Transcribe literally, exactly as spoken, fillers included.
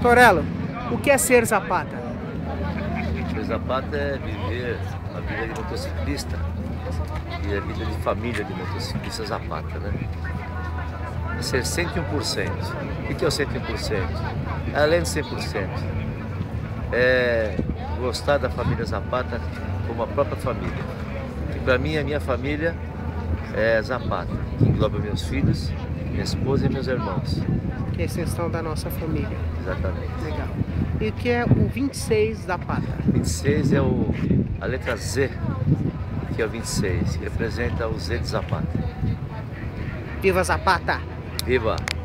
Torello, o que é ser Zapata? Ser Zapata é viver a vida de motociclista e a vida de família de motociclista Zapata, né? É ser cento e um por cento. O que é o cento e um por cento? É além de cem por cento. É gostar da família Zapata como a própria família. E para mim, a minha família é Zapata, que engloba meus filhos, minha esposa e meus irmãos. Que é a extensão da nossa família. Exatamente. Legal. E o que é o vinte e seis Zapata? vinte e seis é o, a letra Z, que é o vinte e seis, que representa o Z de Zapata. Viva Zapata! Viva!